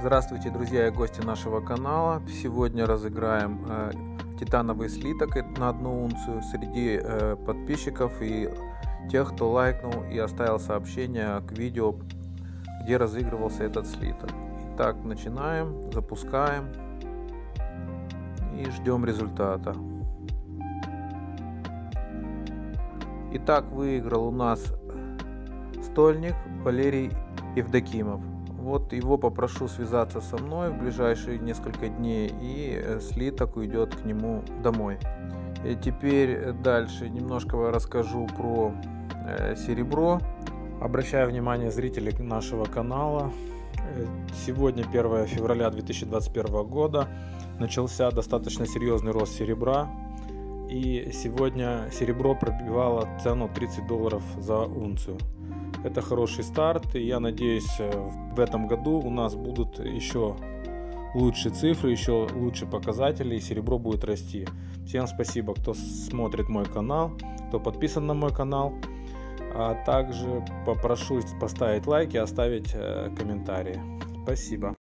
Здравствуйте, друзья и гости нашего канала. Сегодня разыграем титановый слиток на 1 унцию среди подписчиков и тех, кто лайкнул и оставил сообщение к видео, где разыгрывался этот слиток. Итак, начинаем, запускаем и ждем результата. Итак, выиграл у нас Стольник Валерий Евдокимов. Вот его попрошу связаться со мной в ближайшие несколько дней, и слиток уйдет к нему домой. И теперь дальше немножко расскажу про серебро. Обращаю внимание зрителей нашего канала. Сегодня 1 февраля 2021 года. Начался достаточно серьезный рост серебра. И сегодня серебро пробивало цену $30 за унцию. Это хороший старт, и я надеюсь, в этом году у нас будут еще лучше цифры, еще лучше показатели, и серебро будет расти. Всем спасибо, кто смотрит мой канал, кто подписан на мой канал. А также попрошу поставить лайк и оставить комментарии. Спасибо.